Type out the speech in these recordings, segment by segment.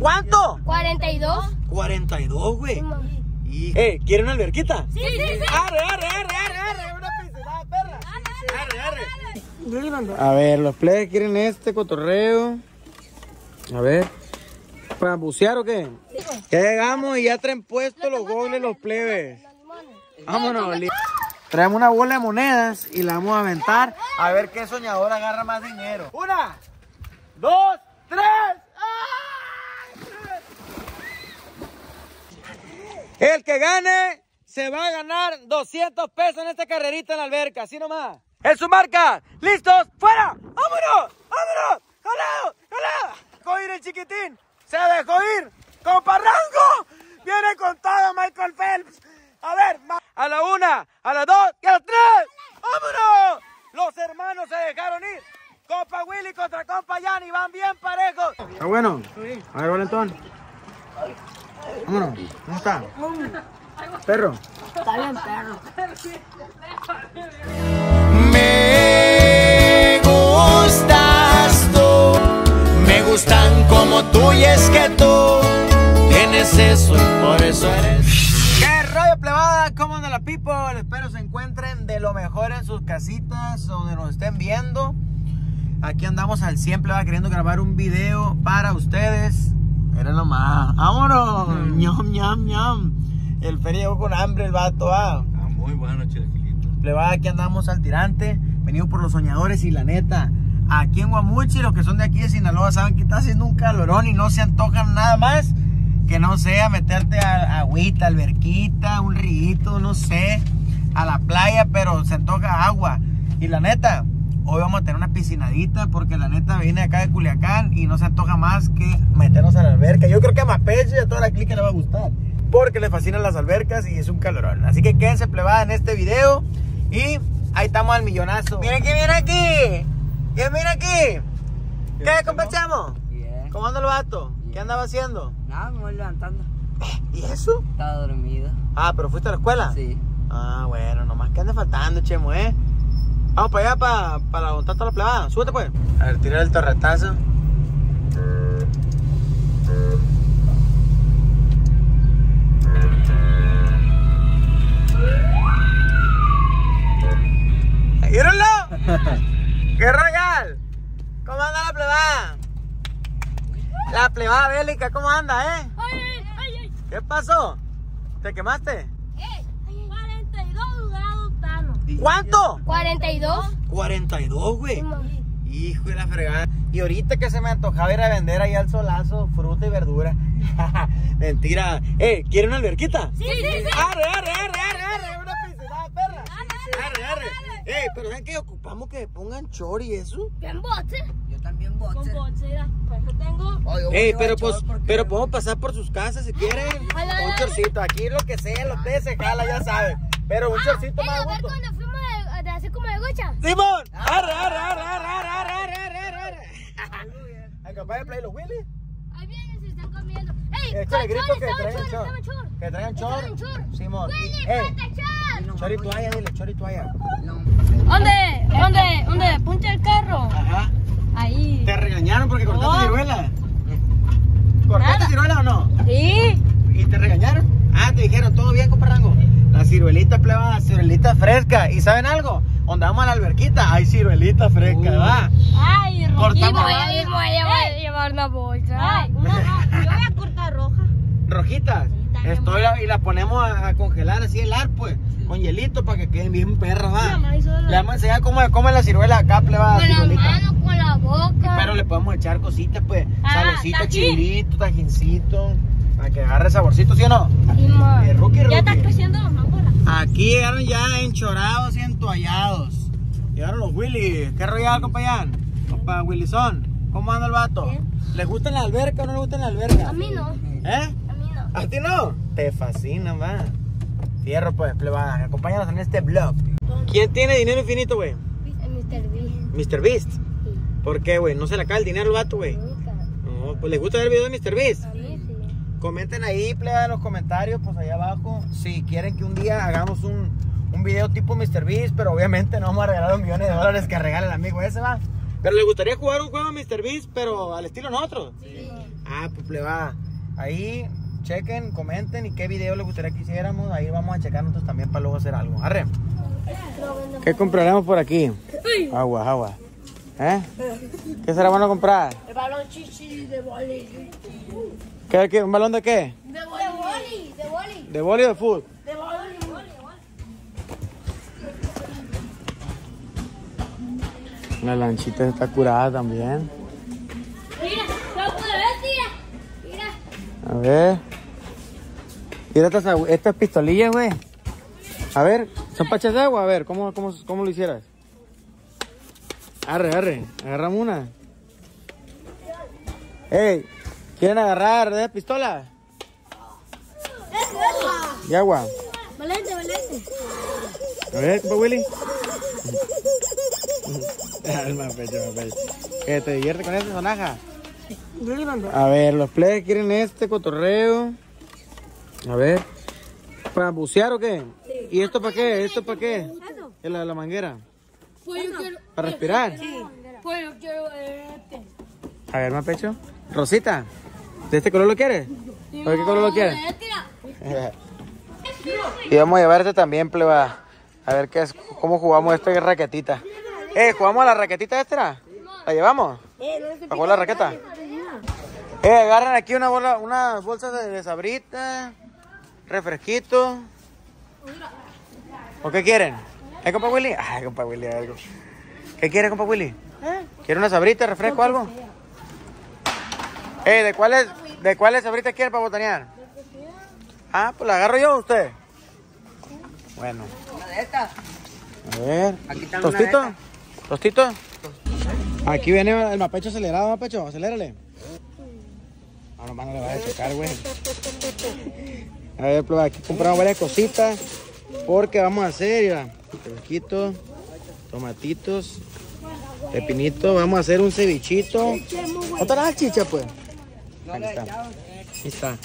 ¿Cuánto? 42. 42, güey. Sí, ¿quieren una alberquita? Sí, sí, sí. Arre, arre, arre, arre, arre. Una pincelada, perra. Arre, arre, arre. A ver, los players quieren este cotorreo. A ver. ¿Para bucear o qué? Ya llegamos y ya traen puestos los goles los plebes. Vámonos. Traemos una bola de monedas y la vamos a aventar a ver qué soñador agarra más dinero. Una, dos, tres. El que gane se va a ganar 200 pesos en esta carrerita en la alberca, así nomás. En su marca, listos, fuera. ¡Vámonos! ¡Vámonos! ¡Jalado! ¡Jalado! Dejó ir el chiquitín. Se dejó ir. ¡Compa Rango! Viene con todo Michael Phelps. A ver, a la una, a las dos y a las tres. ¡Vámonos! Los hermanos se dejaron ir. Compa Willy contra compa Yanni. Van bien parejos. Está bueno. A ver, Valentón. Vámonos. ¿Cómo está? Perro. Está bien, perro. Me gustas tú. Me gustan como tú y es que tú tienes eso y por eso eres. ¿Cómo andan la people? Espero se encuentren de lo mejor en sus casitas, donde nos estén viendo. Aquí andamos al siempre, va queriendo grabar un video para ustedes. Era lo más. ¡Vámonos! ¡Ñam, ñam, ñam! El Feri llegó con hambre, el vato. Ah, muy bueno, chilequilito. Le va, aquí andamos al tirante, venido por los soñadores y la neta. Aquí en Guamuchi, los que son de aquí de Sinaloa, saben que está haciendo un calorón y no se antojan nada más que no sea meterte a agüita, alberquita, un rillito, no sé, a la playa, pero se antoja agua. Y la neta, hoy vamos a tener una piscinadita porque la neta viene acá de Culiacán y no se antoja más que meternos a la alberca. Yo creo que a Mamapecho y a toda la clica le va a gustar porque le fascinan las albercas y es un calorón. Así que quédense plebada en este video y ahí estamos al millonazo. ¡Miren aquí, miren aquí! ¡Miren, miren aquí! ¿Qué, compa Chemo? Yeah. ¿Cómo anda el vato? Yeah. ¿Qué andaba haciendo? Ah, me voy levantando. ¿Y eso? Estaba dormido. Ah, pero fuiste a la escuela. Sí. Ah, bueno, nomás que ande faltando, Chemo, Vamos para allá para montar toda la plebada. Súbete pues. A ver, tira el torretazo. ¡Mírenlo! ¡Qué regal! ¿Cómo anda la plebada? La plebada bélica, ¿cómo anda, Ay, ay, ay. ¿Qué pasó? ¿Te quemaste? 42 grados, Tano. ¿Cuánto? 42. 42, güey. Hijo de la fregada. Y ahorita que se me antojaba ir a vender ahí al solazo fruta y verdura. Mentira. ¿Quieren una alberquita? Sí, sí, sí. Arre, arre, arre, arre, arre. Una pincelada, perra. Arre, arre. Pero ¿saben que ocupamos que pongan chori y eso? ¿Quién bote? También boxer. Con boxera, pues yo tengo. Pero pues, pero podemos pasar por sus casas si quieren. Un chorcito, aquí lo que sea, lo que se jala, ya saben. Pero un chorcito más. A ver cuando fuimos de así como de gocha. ¡Simón! ¡Arre, arre, arre, arre, arre, arre, arre! ¿Hay capaz de play los Willy? Ahí vienen, se están comiendo. ¡Ey! Échale grito que traigan chor. Que traigan chor. Simón. ¡Willy, falta chor! Chor y toalla, dile, chor y toalla. ¿Dónde? ¿Dónde? ¿Dónde? Puncha el carro. Ajá. Ahí. ¿Te regañaron porque cortaste ciruela? ¿Cortaste ciruela o no? Sí. ¿Y te regañaron? Ah, te dijeron, todo bien, compa Rango. La ciruelita plebada, ciruelita fresca. ¿Y saben algo? Donde vamos a la alberquita, hay ciruelita fresca, ¿verdad? Ay, rojita. Voy a llevar una bolsa. Ay, yo voy a cortar roja. ¿Rojitas? Sí, y la ponemos a congelar así helar, pues. Sí. Con hielito para que queden bien perras, ¿verdad? Le vamos a enseñar cómo se come la ciruela acá, plebada. Boca. Pero le podemos echar cositas, pues, salecito, chilito, tajincito, para que agarre saborcito, ¿sí o no? Sí, rookie. Ya están creciendo los mangos. Aquí llegaron ya enchorados y entoallados. Llegaron los Willy. ¿Qué rollado, compañán? Compa Willyson, ¿cómo anda el vato? Bien. ¿Les gusta la alberca o no les gusta la alberca? A mí no. A mí no. ¿A ti no? Te fascina, va. Fierro, pues, plebada. Acompáñanos en este vlog. ¿Quién tiene dinero infinito, güey? MrBeast. ¿MrBeast? ¿Por qué, güey? ¿No se le acaba el dinero al vato, güey? No, pues ¿les gusta ver el video de MrBeast? Sí, sí. Comenten ahí, pleba, en los comentarios, pues allá abajo, si quieren que un día hagamos un video tipo MrBeast, pero obviamente no vamos a regalar los $1,000,000 que regala el amigo ese, va. Pero ¿les gustaría jugar un juego a MrBeast, pero al estilo nosotros? Sí. Ah, pues plebada, ahí chequen, comenten y qué video les gustaría que hiciéramos. Ahí vamos a checar nosotros también para luego hacer algo. Arre. ¿Qué compraremos por aquí? Agua, agua. ¿Eh? ¿Qué será bueno comprar? El balón chichi de boli. ¿Qué? ¿Un balón de qué? De boli. ¿De boli? ¿De boli o de fútbol? De boli. La lanchita está curada también. Mira, no puedo ver, tira. Mira. A ver. Mira estas pistolillas, güey. A ver, son pachas de agua. A ver, ¿cómo lo hicieras? Arre, arre. Agarramos una. Ey, ¿quieren agarrar de pistola? Y agua. Valente, valente. A ver, compa Willy. Mamapecho. ¿Qué te diviertes con este sonaja? A ver, los plebes quieren este cotorreo. A ver. ¿Para bucear o qué? Sí. ¿Y esto para qué? ¿Esto para qué? ¿Es la manguera? Pues yo quiero... ¿Para respirar? Sí. Pues yo quiero este. A ver, Mamapecho. Rosita, ¿de este color lo quieres? Sí, ¿de qué color lo quieres? Y vamos a llevarte también, pleba. A ver qué es, cómo jugamos esto de raquetita. ¿Jugamos a la raquetita esta? ¿La llevamos? ¿Para jugar la raqueta? Agarran aquí una bolsa de sabrita, refresquito. ¿O qué quieren? Compa Willy? Ay, compa Willy, algo. ¿Qué quiere, compa Willy? ¿Quiere una sabrita, refresco, algo? ¿De cuáles sabritas quieren para botanear? Ah, pues la agarro yo a usted. Bueno. Una de estas. A ver. Aquí está. ¿Tostito? ¿Tostito? Aquí viene el Mamapecho acelerado, Mamapecho, acelérale. Ah, nomás no le vas a chocar, güey. A ver, pues aquí compramos varias cositas. Porque vamos a hacer, fresquito, tomatitos, pepinito. Vamos a hacer un cevichito. ¿Otra la chicha, pues? Aquí está. Aquí está.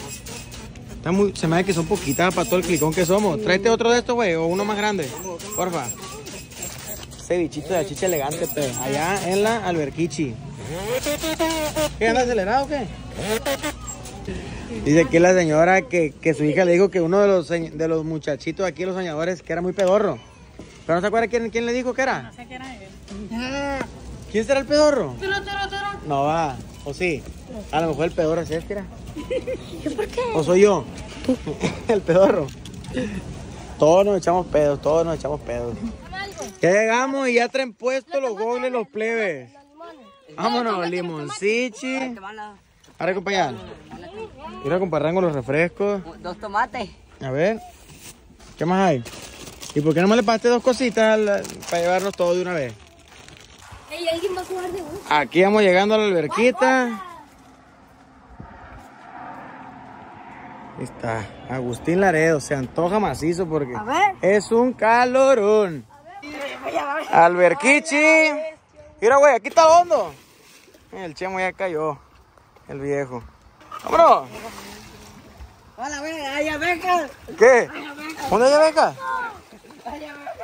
Está muy, se me da que son poquitas para todo el clicón que somos. Tráete otro de estos, güey, o uno más grande. Porfa. Ese bichito de la chicha elegante, pe. Allá en la alberquichi. ¿Qué, anda acelerado o qué? Dice aquí la señora que su hija le dijo que uno de los muchachitos aquí, los soñadores, que era muy pedorro. Pero no se acuerda quién le dijo que era. No sé quién era él. ¿Quién será el pedorro? No va, o sí. A lo mejor el pedorro es este, era. ¿Yo por qué? ¿O soy yo? El pedorro. Todos nos echamos pedos, todos nos echamos pedos. Ya llegamos y ya traen puestos los gogles, los plebes. Vámonos, limoncichi. Ahora, compañero. Mira, compa Rango, los refrescos. Dos tomates. A ver, ¿qué más hay? ¿Y por qué nomás le pasaste dos cositas para llevarnos todo de una vez? ¿Alguien va a jugar de uno? Aquí vamos llegando a la alberquita. Ahí está, Agustín Laredo, se antoja macizo porque es un calorón. Alberquichi. Mira, güey, aquí está hondo. El Chemo ya cayó, el viejo. ¡Vámonos! Hola, güey, hay abejas. ¿Qué? ¿Dónde hay abejas?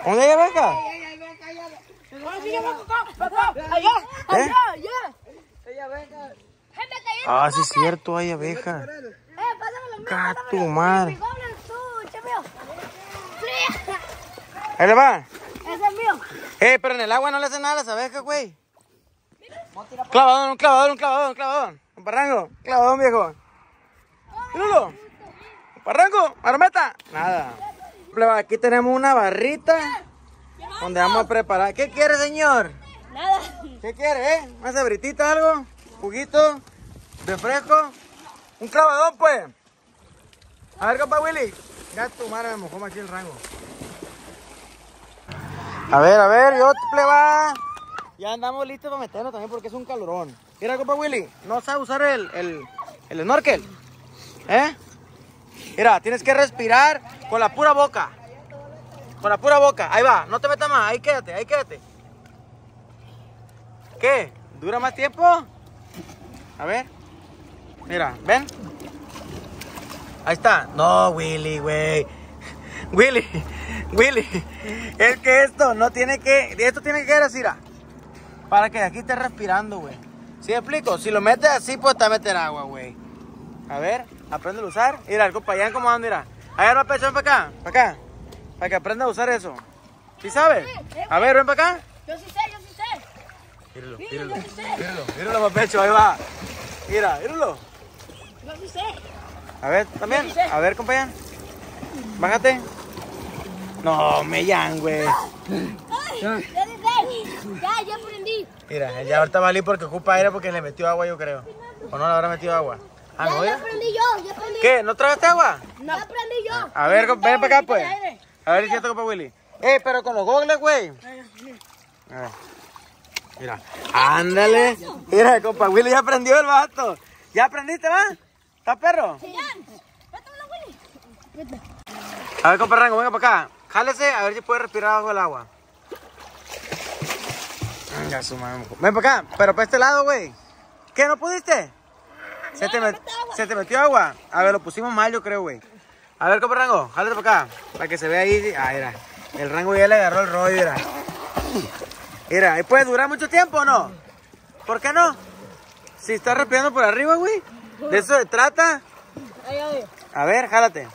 ¿Dónde hay abejas? Allá, allá. Ah, sí es cierto, hay abejas. Gato, madre. Ahí le va. Ese es mío. Pero en el agua no le hacen nada a las abejas, güey. Clavadón, un clavadón, un clavadón, un clavadón. Un parrango, clavadón, viejo. Lulo. Un parrango, marmeta. Nada. Aquí tenemos una barrita donde vamos a preparar. ¿Qué quiere, señor? Nada. ¿Qué quiere, eh? ¿Una sabritita, algo? ¿Juguito? ¿Refresco? Un clavadón, pues. A ver, compa Willy. Ya tu madre me mojó aquí el Rango. A ver, yo pleba. Ya andamos listos para meternos también porque es un calorón. Mira, compa Willy, no sabe usar el snorkel. ¿Eh? Mira, tienes que respirar con la pura boca. Con la pura boca. Ahí va, no te metas más. Ahí quédate, ahí quédate. ¿Qué? ¿Dura más tiempo? A ver. Mira, ven. Ahí está. No, Willy, güey. Willy, Willy. Es que esto no tiene que... Esto tiene que ir así, para que de aquí estés respirando, güey. ¿Sí me explico? Si lo metes así, pues te va a meter agua, güey. A ver, aprende a usar. Mira, el compa allá como anda, mira. Allá va a pechar para acá, para acá. Para que aprenda a usar eso. ¿Sí sabes? A ver, ven para acá. Yo sí sé, yo sí sé. Míralo, míralo. Míralo, Mamapecho, ahí va. Mira, míralo. Yo sí sé. A ver, también. A ver, compañero. Bájate. No, me llan, güey. Ya, ya aprendí. Mira, ya ahorita valí porque ocupa aire porque le metió agua, yo creo. O no le habrá metido agua. Ah, no, ya aprendí yo, ya aprendí. ¿Qué? ¿No tragaste agua? No, ya aprendí yo. A ver, ven para acá, pues. A ver, siento, compa Willy. Pero con los gogles, güey. A ver. Mira, ándale. Mira, compa Willy ya aprendió el vato. ¿Ya aprendiste, va? ¿Está perro? Sí, Willy. A ver, compa Rango, venga para acá. Jálese, a ver si puede respirar bajo el agua. Venga, su mamá. Ven para acá, pero para este lado, güey. ¿Qué? ¿No pudiste? ¿Se te metió agua? A ver, lo pusimos mal, yo creo, güey. A ver, compa Rango, jálate para acá. Para que se vea ahí. Ah, mira. El Rango ya le agarró el rollo, mira. Mira, ahí puede durar mucho tiempo, ¿o no? ¿Por qué no? Si está respirando por arriba, güey. De eso se trata. A ver, jálate.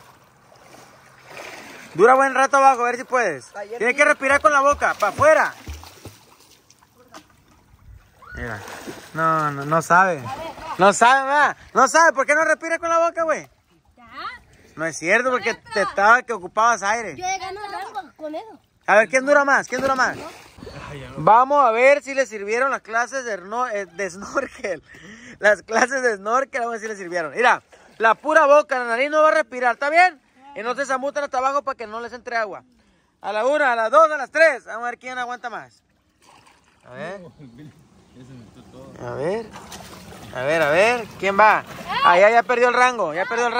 Dura buen rato abajo, a ver si puedes. Tienes que respirar con la boca, para afuera. Mira. No sabe. No sabe, ¿verdad? No sabe, ¿por qué no respiras con la boca, güey? No es cierto, porque te estaba que ocupabas aire. Yo he ganado con eso. A ver, ¿quién dura más? ¿Quién dura más? Vamos a ver si le sirvieron las clases de snorkel. Las clases de snorkel, vamos a ver si le sirvieron. Mira, la pura boca, la nariz no va a respirar, ¿está bien? Y no se zambutan hasta abajo para que no les entre agua. A la 1, a las 2, a las 3. Vamos a ver quién aguanta más. A ver. A ver. A ver. ¿Quién va? Allá ya perdió el Rango. Ya perdió el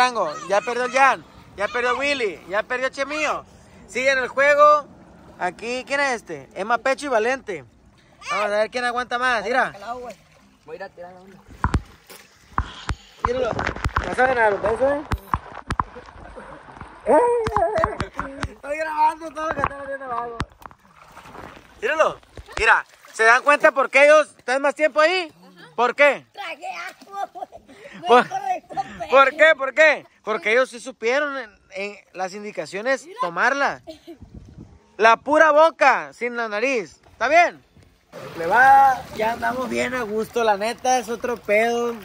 Jan. Ya perdió Willy. Ya perdió Chemio. Sigue en el juego. Aquí, ¿quién es este? Es Mamapecho y Valente. Vamos a ver quién aguanta más. Mira. Voy a ir a tirar la onda. Míralo. ¿No saben a los besos, eh? Estoy grabando todo lo que están haciendo abajo. Míralo. Mira, ¿se dan cuenta por qué ellos están más tiempo ahí? ¿Por qué? Tragué agua. ¿Por qué? Porque ellos sí supieron en las indicaciones tomarla. La pura boca, sin la nariz. ¿Está bien? Le va, ya andamos bien a gusto. La neta es otro pedo.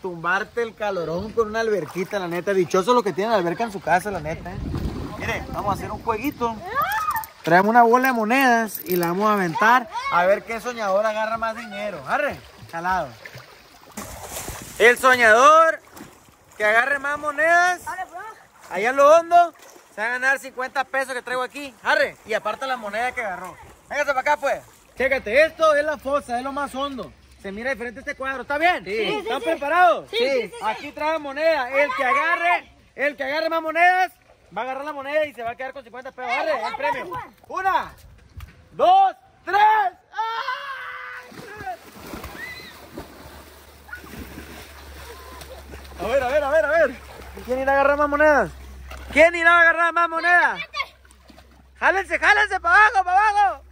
Tumbarte el calorón con una alberquita, la neta. Dichoso lo que tienen alberca en su casa, la neta. Mire, vamos a hacer un jueguito. Traemos una bola de monedas y la vamos a aventar a ver qué soñador agarra más dinero. Arre, calado. El soñador que agarre más monedas, allá en lo hondo, se va a ganar 50 pesos que traigo aquí. Arre, y aparte la moneda que agarró. Véngase para acá, pues. Chécate, esto es la fosa, es lo más hondo. Se mira diferente este cuadro, ¿está bien? Sí. ¿Están preparados? Sí, sí. Aquí trae moneda. El que agarre más monedas, va a agarrar la moneda y se va a quedar con 50 pesos. Agarre el premio. 1, 2, 3. ¡Ah! A ver. ¿Quién irá a agarrar más monedas? Jálense para abajo.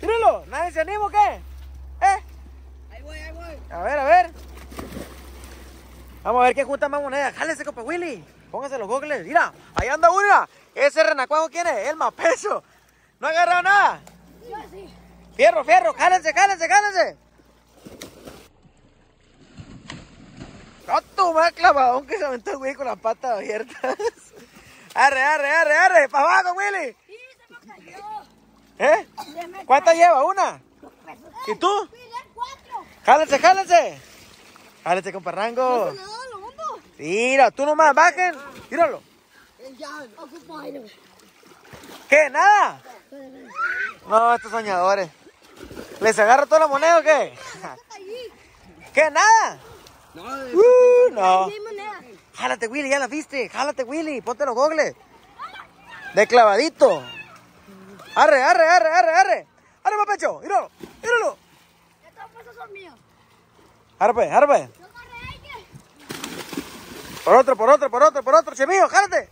Tírenlo. ¿Nadie se anima o qué? Ahí voy. A ver. Vamos a ver quién junta más monedas. Jálese, compa Willy. Póngase los gogles. Mira, ahí anda una. Ese renacuajo, ¿quién es? El Mamapecho. No ha agarrado nada. Yo sí. Fierro. Jálense. No, tu más clavadón que se aventó el Willy con las patas abiertas. Arre. Para abajo, Willy. Sí, se me cayó. ¿Cuántas lleva? ¿Una? ¿Y tú? ¡Jálense! ¡Jálense, compa Rango! ¡Mira, tú nomás, bajen! ¡Tíralo! ¿Qué? ¿Nada? No, estos soñadores. ¿Les agarro toda la moneda o qué? ¿Qué? ¿Nada? No. ¡Jálate, Willy! ¡Ya la viste! ¡Jálate, Willy! ¡Ponte los gogles! ¡De clavadito! ¡Arre! ¡Arre, Mamapecho! ¡Míralo! Mío. Arpe. Por otro, Chemillo, jálate.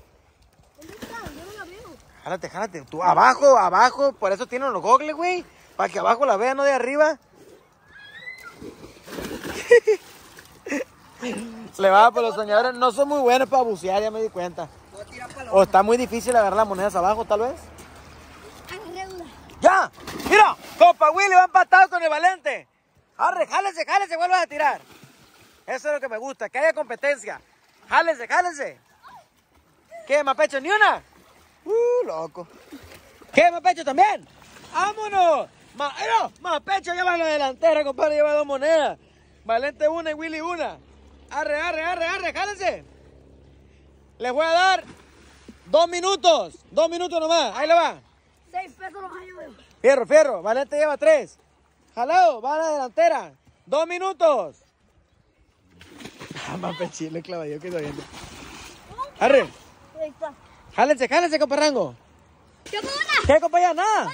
Jálate, tú abajo, por eso tienen los gogles, güey, para que abajo la vean, no de arriba. Le va por los soñadores. No son muy buenos para bucear, ya me di cuenta. O está muy difícil agarrar las monedas abajo, tal vez. ¡Ya! ¡Mira! Compa Willy va empatado con el Valente. ¡Arre, jálese, jálese! ¡Vuelvan a tirar! Eso es lo que me gusta, que haya competencia. ¡Jálese, jálese! ¿Qué, Mamapecho? ¿Ni una? Loco. ¿Qué, Mamapecho también? ¡Vámonos! Mamapecho lleva la delantera, compadre, lleva dos monedas. Valente una y Willy una. ¡Arre, arre, arre, arre! ¡Jálense! Les voy a dar 2 minutos. 2 minutos nomás. Ahí le va. 6 pesos los ayudo. Fierro, fierro. Valente lleva 3. Jalado, va a la delantera. 2 minutos. Mamapecho, le clava yo que estoy viendo. ¡Arre! ¡Jálense, jálense, compa Rango! ¿Qué, compa? ¿Qué, compa? Ya nada.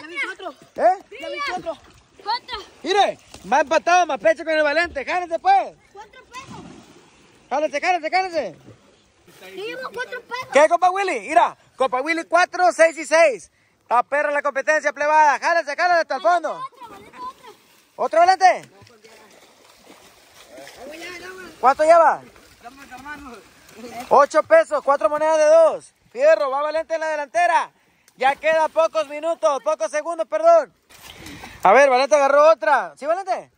¿Eh? ¿4? Mire, va empatado Mamapecho con el Valente. ¡Jálense, pues! 4 pesos. ¡Cállate, cállate, cállate! ¿Qué, compa Willy? Mira, compa Willy 4, 6 y 6. La perra la competencia plebada. ¡Cállate, cállate hasta el fondo! ¿Otro Valente? ¿Cuánto lleva? 8 pesos, 4 monedas de 2. Fierro, va Valente en la delantera. Ya queda pocos minutos, pocos segundos, perdón. A ver, Valente agarró otra. ¿Sí, Valente?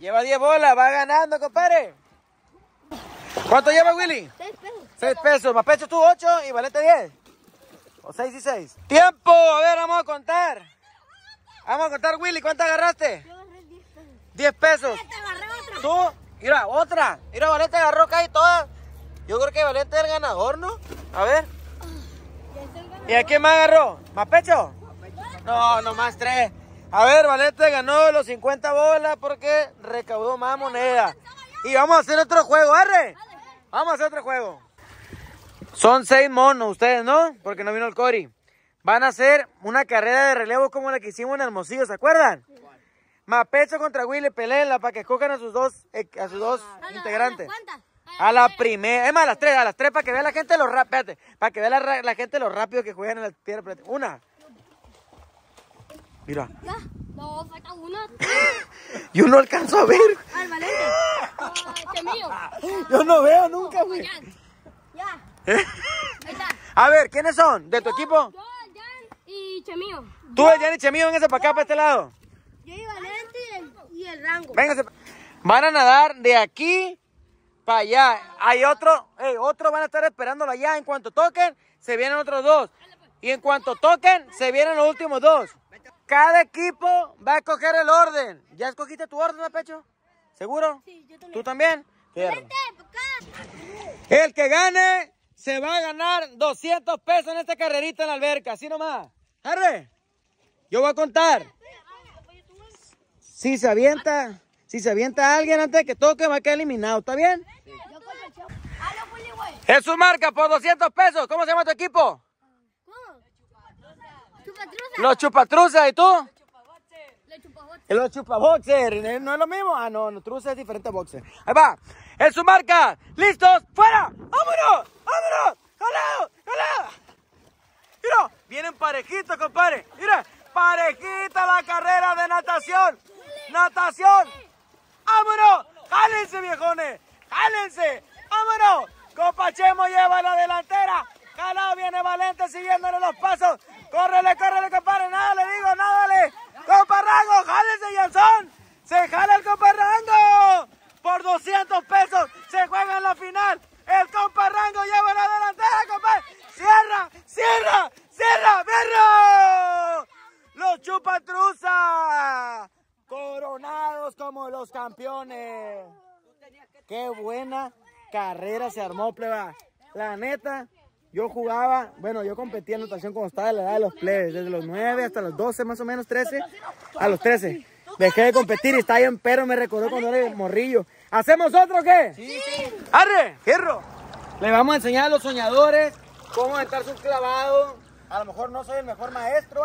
Lleva 10 bolas, va ganando, compadre. ¿Cuánto lleva Willy? 6 pesos. 6 pesos. Mamapecho tú 8 y Valente 10. O 6 y 6. ¡Tiempo! A ver, vamos a contar. Vamos a contar, Willy. ¿Cuánto agarraste? Yo agarré 10 pesos. 10 pesos. Te agarré otra. Tú, mira, otra. Mira, Valente agarró casi todas. Yo creo que Valente es el ganador, ¿no? A ver. ¿Y a quién más agarró? ¿Mamapecho? No, nomás 3. A ver, Valente ganó los 50 bolas porque recaudó más moneda. Y vamos a hacer otro juego, arre. Vamos a hacer otro juego. Son 6 monos ustedes, ¿no? Porque no vino el Cori. Van a hacer una carrera de relevo como la que hicimos en Hermosillo, ¿se acuerdan? Sí. Mamapecho contra Willy, peleenla para que escojan a sus dos integrantes. A la primera, es más, a las tres para que vea la gente lo rápido, para que vea la gente lo rápido que juegan en la tierra. Una. Mira. No, falta uno. Yo no alcanzo a ver. Al Valente. Chemio. Yo no veo nunca, güey. Ya. ¿Eh? Ahí está. A ver, ¿quiénes son? ¿De tu equipo? Yo, el Jan y Chemio. Tú, el Jan y Chemio, véngase para acá, para este lado. Yo y Valente y el Rango. Véngase. Van a nadar de aquí para allá. Hay otro, otros van a estar esperándolo allá. En cuanto toquen, se vienen otros 2. Y en cuanto toquen, se vienen los últimos 2. Cada equipo va a escoger el orden. ¿Ya escogiste tu orden, Mamapecho? ¿Seguro? Sí, yo también. ¿Tú también? Vente, el que gane se va a ganar 200 pesos en esta carrerita en la alberca. Así nomás. Arre, yo voy a contar. Si se avienta alguien antes de que toque, va a quedar eliminado. ¿Está bien? Sí. Es su marca por 200 pesos. ¿Cómo se llama tu equipo? Los chupatruzas, ¿y tú? Los chupaboxers. ¿No es lo mismo? Ah, no, truza es diferente a boxer. Ahí va. En su marca. ¿Listos? ¡Fuera! ¡Vámonos! ¡Vámonos! ¡Jalado! ¡Jalado! Mira, vienen parejitos, compadre. Mira, parejita la carrera de natación. ¡Natación! ¡Vámonos! ¡Jálense, viejones! ¡Jálense! ¡Vámonos! Compa Chemo lleva la delantera. Jalado, viene Valente siguiéndole los pasos. ¡Córrele, córrele, compadre! ¡Nada le digo, nada le! ¡Compa Rango, jálese, Jansón! ¡Se jala el compa Rango! ¡Por 200 pesos se juega en la final! ¡El compa Rango lleva la delantera, compadre! ¡Cierra, cierra, cierra, perro! ¡Los chupatruzas! ¡Coronados como los campeones! ¡Qué buena carrera se armó, pleba! La neta... Yo jugaba, bueno, yo competía en natación cuando estaba de la edad de los plebes, desde los 9 hasta los 12, más o menos 13, a los 13. Dejé de competir y está bien, pero me recordó cuando era el morrillo. ¿Hacemos otro o qué? Sí, sí. ¡Arre, fierro! Les vamos a enseñar a los soñadores cómo estar subclavado. A lo mejor no soy el mejor maestro,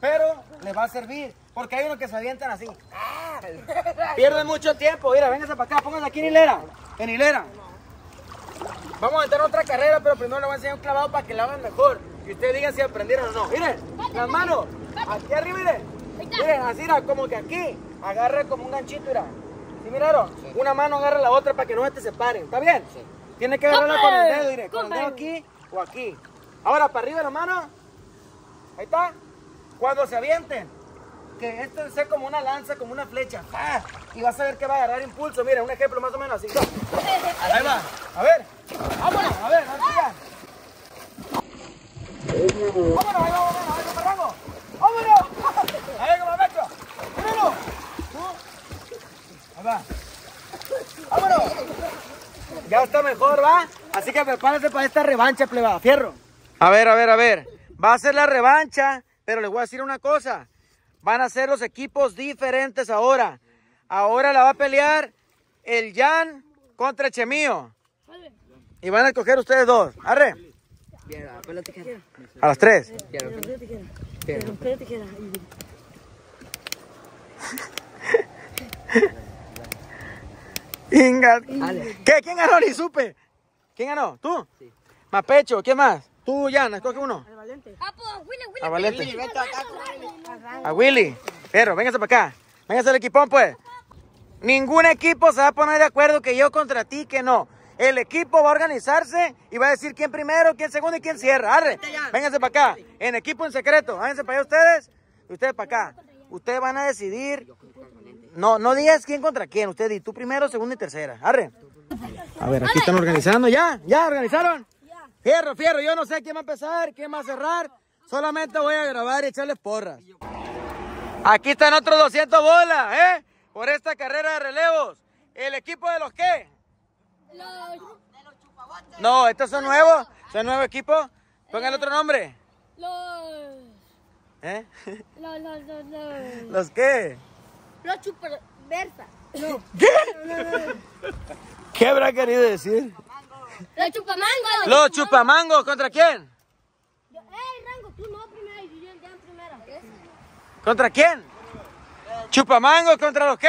pero les va a servir, porque hay unos que se avientan así. Pierden mucho tiempo. Mira, vénganse para acá, pónganse aquí en hilera, en hilera. Vamos a entrar a otra carrera, pero primero le voy a enseñar un clavado para que lo hagan mejor. Y ustedes digan si aprendieron o no. Miren, las manos, aquí arriba, miren. Miren, así, como que aquí, agarra como un ganchito, mira. ¿Sí miraron, sí. Una mano agarra la otra para que no se te separen, ¿está bien? Sí. Tiene que agarrarla con el dedo, mire, con el dedo aquí o aquí. Ahora, para arriba la mano, ahí está. Cuando se avienten, que esto sea como una lanza, como una flecha, ¡ah! Y vas a ver que va a agarrar impulso, mira, un ejemplo más o menos así. Ahí va, a ver, vámonos, a ver, ¡ah! Vámonos, ahí vamos, vámonos, ahí vamos, Rango. Vámonos, a ver, Mamapecho, vámonos, ahí va, vámonos. Ya está mejor, ¿va? Así que prepárate para esta revancha, plebada, fierro. A ver, va a ser la revancha, pero les voy a decir una cosa. Van a ser los equipos diferentes ahora. Ahora la va a pelear el Jan contra el Chemio. Y van a escoger ustedes dos. Arre. A las 3. Inga. ¿Qué? ¿Quién ganó? Ni supe. ¿Quién ganó? ¿Tú? Sí. Mamapecho, ¿quién más? Tú, Jan, escoge uno. A Valente. A Valente. A Willy. Pero, véngase para acá. Véngase al equipón, pues. Ningún equipo se va a poner de acuerdo que yo contra ti, que no. El equipo va a organizarse y va a decir quién primero, quién segundo y quién cierra. Arre, véngase para acá. En equipo, en secreto. Vénganse para allá ustedes y ustedes para acá. Ustedes van a decidir. No digas quién contra quién. Ustedes y tú primero, segundo y tercera. Arre. A ver, aquí están organizando. Ya organizaron. Fierro, yo no sé quién va a empezar, quién va a cerrar. Solamente voy a grabar y echarles porras. Aquí están otros 200 bolas, ¿eh? Por esta carrera de relevos. ¿El equipo de los qué? De los chupaguates. No, estos son nuevos. ¿Son nuevo equipo? Pongan otro nombre. ¿Los qué? Los chupaversas. ¿Qué? ¿Qué habrá querido decir? Los chupamangos. ¿Los chupamangos contra quién? Rango, tú no primero y yo el Dan primero. ¿Contra quién? ¿Chupamangos contra los qué?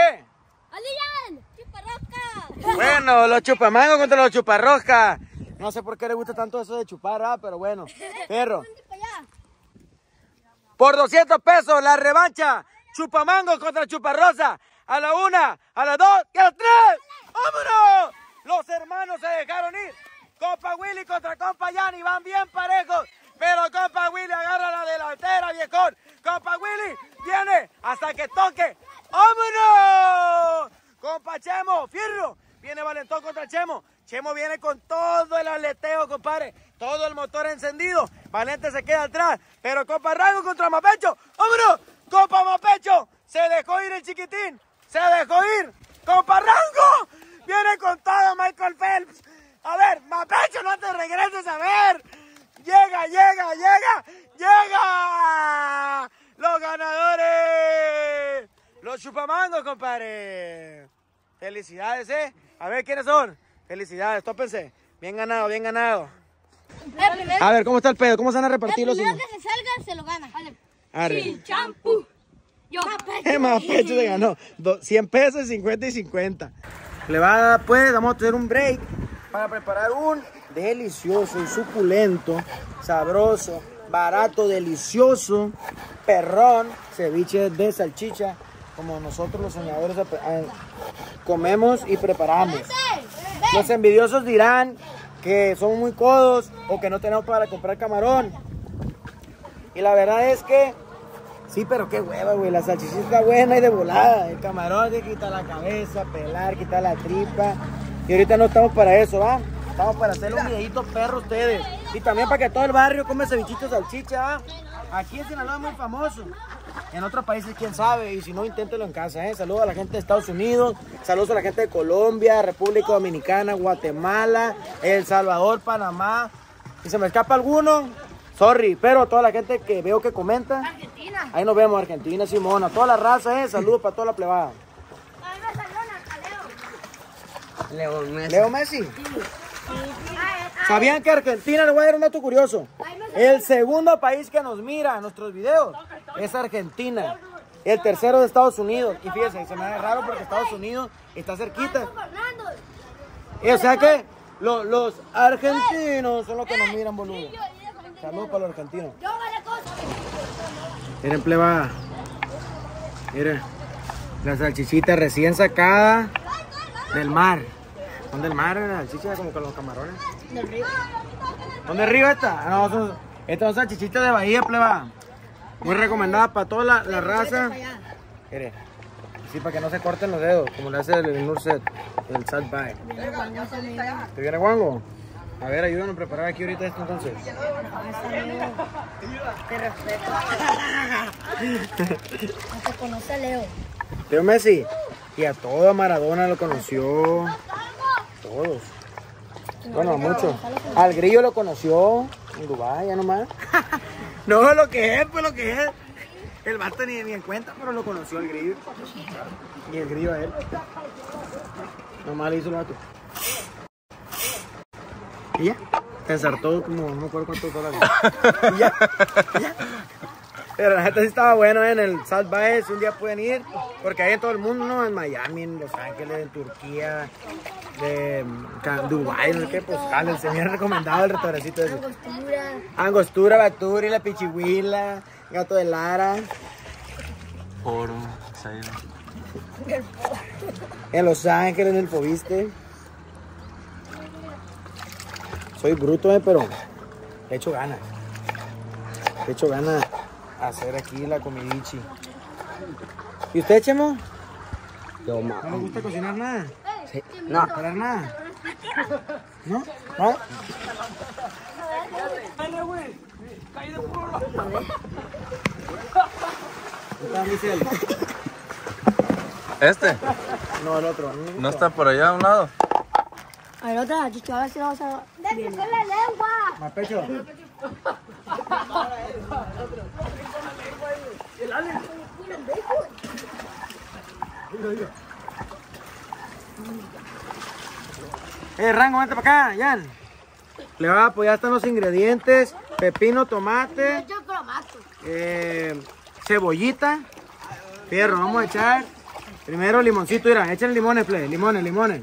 ¡Alian! ¡Chuparrosca! Bueno, los chupamangos contra los chuparrosca. No sé por qué le gusta tanto eso de chupar, ¿ah? Pero bueno, perro. Por 200 pesos la revancha. Chupamangos contra chuparrosa. A la 1, a las 2 y a las 3. ¡Vámonos! Los hermanos se dejaron ir. Compa Willy contra compa Jan y van bien parejos. Pero compa Willy agarra la delantera, viejón. Compa Willy viene hasta que toque. ¡Vámonos! Compa Chemo, fierro. Viene Valentón contra Chemo. Chemo viene con todo el aleteo, compadre. Todo el motor encendido. Valente se queda atrás. Pero compa Rango contra Mamapecho. ¡Vámonos! Compa Mamapecho. Se dejó ir el chiquitín. Se dejó ir. Compa Rango. Viene con todo Michael Phelps. A ver, Mamapecho, no te regreses, a ver. Llega. Los ganadores. Los chupamangos, compadre. Felicidades, ¿eh? A ver, ¿quiénes son? Felicidades, tópense. Bien ganado. A ver, ¿cómo está el pedo? ¿Cómo se van a repartir los chupamangos? El primero que se salga, se lo gana. Arre. Sí, champú. Yo. Mamapecho se ganó. 100 pesos, 50 y 50. Le va, pues, vamos a tener un break para preparar un delicioso, un suculento, sabroso, barato, delicioso, perrón, ceviche de salchicha, como nosotros los soñadores comemos y preparamos. Los envidiosos dirán que somos muy codos o que no tenemos para comprar camarón. Y la verdad es que sí, pero qué hueva, güey. La salchichita está buena y de volada. El camarón te quita la cabeza, pelar, quita la tripa. Y ahorita no estamos para eso, ¿va? Estamos para hacer un videito perro ustedes. Y también para que todo el barrio come cevichito salchicha, ¿va? Aquí en Sinaloa es muy famoso. En otros países, quién sabe. Y si no, inténtelo en casa, ¿eh? Saludos a la gente de Estados Unidos. Saludos a la gente de Colombia, República Dominicana, Guatemala, El Salvador, Panamá. Si se me escapa alguno, sorry. Pero toda la gente que veo que comenta... Ahí nos vemos, Argentina, Simona. Toda la raza, saludos para toda la plebada. Ahí me salió a Leo. Leo Messi. Sí. ¿Sabían que Argentina, les voy a dar un dato curioso? El segundo país que nos mira en nuestros videos es Argentina. El tercero de Estados Unidos. Y fíjense, se me hace raro porque Estados Unidos está cerquita. Y o sea que los argentinos son los que nos miran, boludo. Saludos para los argentinos. Miren, plebada. Miren. La salchichita recién sacada Del mar. Son del mar, la salchicha como con los camarones. Del río. ¿Son del río esta? No, esta es salchichita de Bahía, pleba. Muy recomendada para toda la raza. Mire, sí, para que no se corten los dedos, como le hace el Nurset, el Salt Bae. ¿Te viene guango? A ver, ayúdanos a preparar aquí ahorita esto entonces. Te respeto. Se conoce a Leo. Leo Messi. Y a toda Maradona lo conoció. Todos. Bueno, a muchos. Al Grillo lo conoció en Dubái, ya nomás. No, lo que es, pues lo que es. El vato ni en cuenta, pero lo conoció el Grillo. Y el Grillo a él. Nomás le hizo el vato. Y ya, te ensartó como no me acuerdo cuántos dólares. Y ya, Pero la neta sí estaba bueno en el Salt Bae, si un día pueden ir, porque hay en todo el mundo, ¿no? En Miami, en Los Ángeles, en Turquía, de Dubái, no sé qué, pues cálense, me han recomendado el restaurancito ese. Angostura. Angostura, Baturi, La Pichihuila, Gato de Lara. Poro, Saída. En Los Ángeles, en el Fobiste. Soy bruto, pero he hecho ganas. He hecho ganas hacer aquí la comidichi. ¿Y usted, Chemo? Yo, ma. ¿No le gusta cocinar nada? Sí. No. ¿Preparar nada? ¿No? ¿No? ¿Este? No, el otro. ¿No está por allá a un lado? A ver, otra, chicho, ahora sí vamos a... ¡Déjate con la lengua! ¡Mamapecho! Rango, vente para acá, Jan. Le va a apoyar hasta los ingredientes. Pepino, tomate. Cebollita. Fierro, vamos a echar. Primero limoncito, mira, echen limones, play. Limones, limones.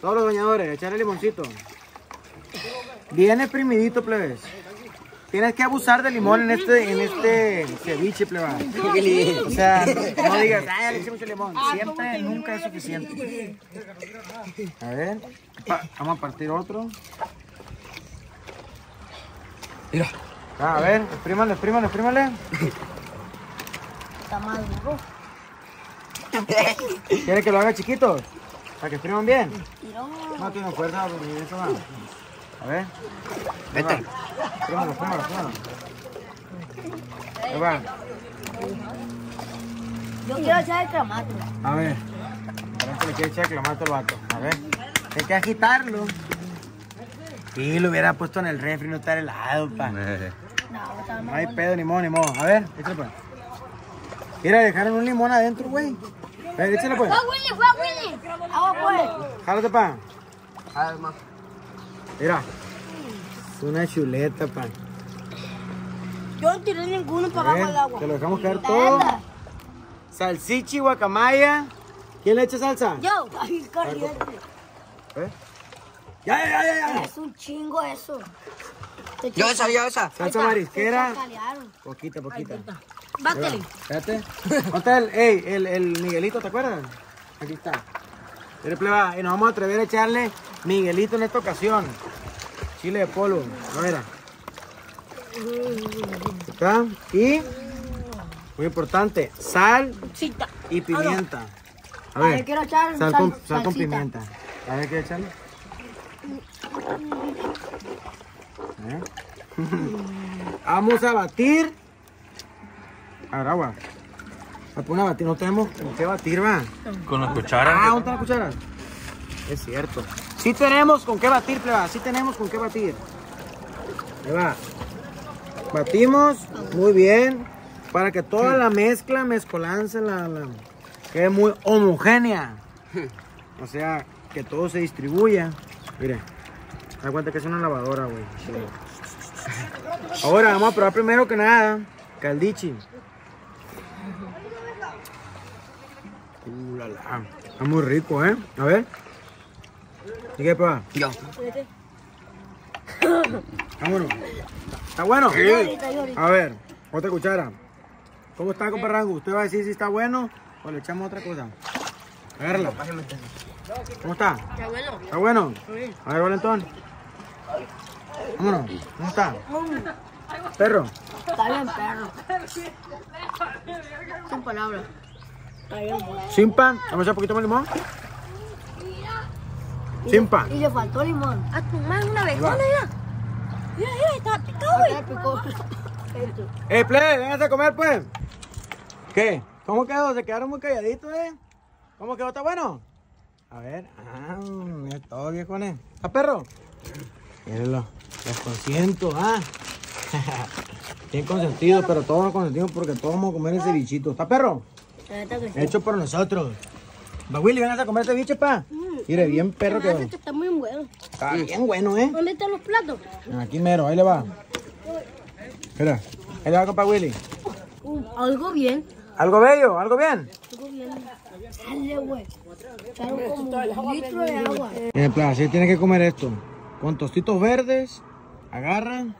Todos los soñadores, echarle limoncito. Bien exprimidito, plebes. Tienes que abusar de limón en este ceviche, plebas. O sea, no digas, le eché mucho limón. Siempre, nunca es suficiente. A ver, vamos a partir otro. Mira. A ver, exprímale. Está mal, burro. ¿Quieres que lo haga chiquito? ¿Para que expriman bien? No tiene fuerza, porque eso va. A ver. Vete. Exprímalo. Ahí va. Yo quiero echar el clamato. A ver. Parece que le quiere echar el clamato al vato. A ver. Hay que agitarlo. Sí, lo hubiera puesto en el refri, no estar helado, pa. No hay pedo, ni modo. A ver, échale, pues. Mira, dejaron un limón adentro, güey. Échale, pues. ¡Fue Willy! ¡Agua, pues! ¡Jálate, pa! ¡Jálate, ma! Mira. Es una chuleta, pa. Yo no tiré ninguno para abajo al agua. Te lo dejamos caer todo. Salsichi, guacamaya. ¿Quién le echa salsa? Yo. Ay, corriente. ¿Eh? ¡Ya! Es un chingo eso. Yo esa. Salsa marisquera. Poquita. Bátele. Espérate. ¿Dónde está el Miguelito, te acuerdas? Aquí está. Mire, pleba, y nos vamos a atrever a echarle Miguelito en esta ocasión. Chile de polvo. A ver. Está. Y, muy importante, sal y pimienta. A ver, quiero echar sal con pimienta. A ver, ¿quiero echarle? Vamos a batir. Ahora agua. A poner a batir, no tenemos que batir, va. Con la cuchara. Ah, ¿dónde está la cuchara? Es cierto. Sí tenemos con qué batir, pleba. Ahí va. Batimos muy bien para que toda la mezcolanza, quede muy homogénea. O sea, que todo se distribuya. Mire, da cuenta que es una lavadora, güey. Sí. Ahora vamos a probar primero que nada caldichi. Está muy rico, ¿eh? A ver. ¿Y qué pasa? Yo. Está bueno. ¿Está bueno? Sí. A ver, otra cuchara. ¿Cómo está, compa Rango? Usted va a decir si está bueno o le echamos otra cosa. Agárrala. ¿Cómo está? Está bueno. ¿Está bueno? Sí. A ver, Valentón. Vámonos. ¿Cómo está? Perro. Está bien, perro. Sin palabras. Está bien, bueno. Sin pan. Vamos a echar un poquito más limón. Sin pan. Y le faltó limón. A tu madre una vejona, mira. Mira, está picado, güey. Plebe, vénganse a comer, pues. ¿Qué? ¿Cómo quedó? Se quedaron muy calladitos, ¿eh? ¿Cómo quedó? ¿Está bueno? A ver. Ah, mira todo, viejones. ¿Está perro? Mírenlo. Los consiento, ¿ah? Bien consentido, pero todos los consentimos porque todos vamos a comer ese bichito. ¿Está perro? Hecho por nosotros. Va, Willy, vénganse a comer ese bicho, pa. Mire, bien perro que va. Está muy bueno. Está bien bueno, ¿eh? ¿Dónde están los platos? Aquí mero, ahí le va. Mira, ahí le va, compa Willy. Algo bien. ¿Algo bello? ¿Algo bien? Algo bien. Dale, güey. Dale como un litro de agua. En el plan, así tiene que comer esto. Con tostitos verdes. Agarran.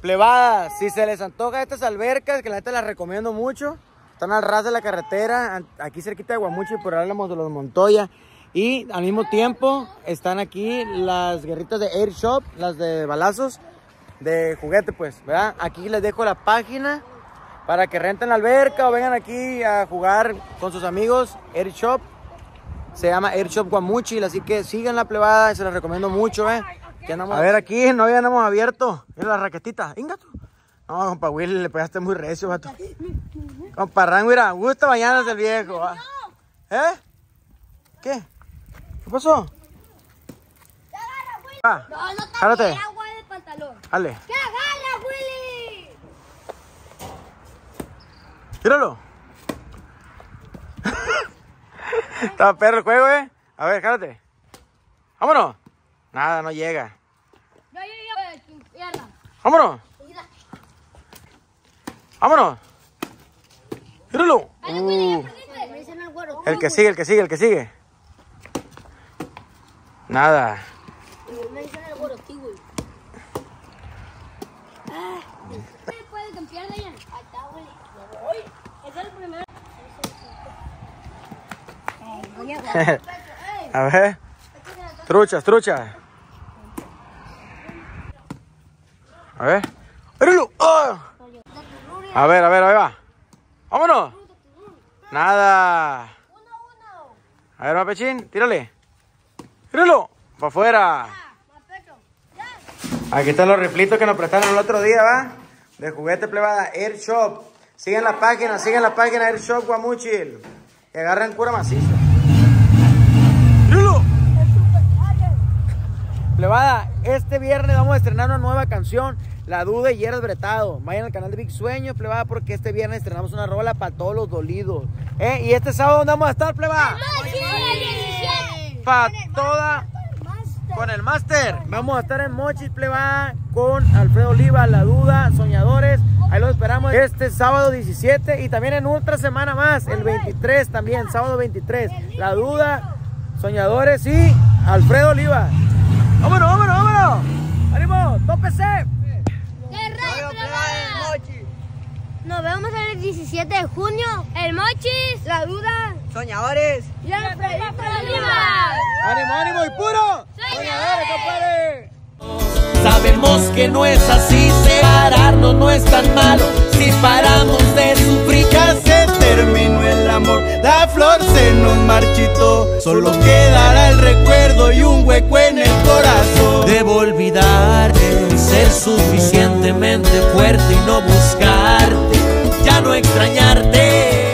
Plebada, si se les antoja estas albercas, que la neta las recomiendo mucho. Están al ras de la carretera, aquí cerquita de Guamuchi, por hablamos de los Montoya. Y al mismo tiempo están aquí las guerritas de Air Shop, las de balazos, de juguete pues, ¿verdad? Aquí les dejo la página para que renten la alberca o vengan aquí a jugar con sus amigos. Air Shop, se llama Air Shop Guamuchi, así que sigan la plebada, se las recomiendo mucho, ¿eh? A ver, aquí no habíamos abierto. Mira las raquetitas. Ingato. No, compa Willy, le pegaste muy recio, vato. Compa Rango, mira, gusta mañana es el viejo. ¿Ah? ¿Eh? ¿Qué? ¿Qué pasó? Ah, no te agua del pantalón. Dale. ¡Que agarra, Willy! Tíralo. Está perro el juego, ¿eh? A ver, jálate. Vámonos. Nada, no llega. No llega de tu pierna. Vámonos. Vámonos. Tíralo. El que sigue, el que sigue, el que sigue. Nada. Me dicen el güero, sí, güey. ¿Puede campear de ella? Ahí está, güey. Es el primero. A ver. Truchas, truchas. A ver. ¡Oh! A ver, ahí va. ¡Vámonos! Nada. A ver, Mapechín, tírale. ¡Tíralo! ¡Para afuera! Aquí están los riflitos que nos prestaron el otro día, ¿va? De juguete, plebada. Air Shop. Sigan la página Air Shop Guamúchil. Y agarran cura maciza. ¡Tíralo! Plebada, este viernes vamos a estrenar una nueva canción. La Duda y Eres Bretado. Vayan al canal de Big Sueño, plebada, porque este viernes estrenamos una rola para todos los dolidos. ¿Eh? Y este sábado, ¿dónde vamos a estar, plebada? Para toda. Con el máster. Vamos a estar en Mochis, plebada, con Alfredo Oliva, La Duda, Soñadores. Ahí los esperamos este sábado 17. Y también en otra semana más, el 23 también, sábado 23. La Duda, Soñadores y Alfredo Oliva. ¡Vámonos, vámonos, vámonos! ¡Ánimo! ¡Tópese! Nos vemos el 17 de junio. El Mochis, La Duda, Soñadores y Alfredo Oliva. ¡Ánimo, ánimo y puro! ¡Soñadores, compadre! Sabemos que no es así, separarnos no es tan malo. Si paramos de sufrir, ya se terminó el amor. La flor se nos marchitó, solo quedará el recuerdo y un hueco en el corazón. Debo olvidarte, ser suficientemente fuerte y no buscarte, ya no extrañarte.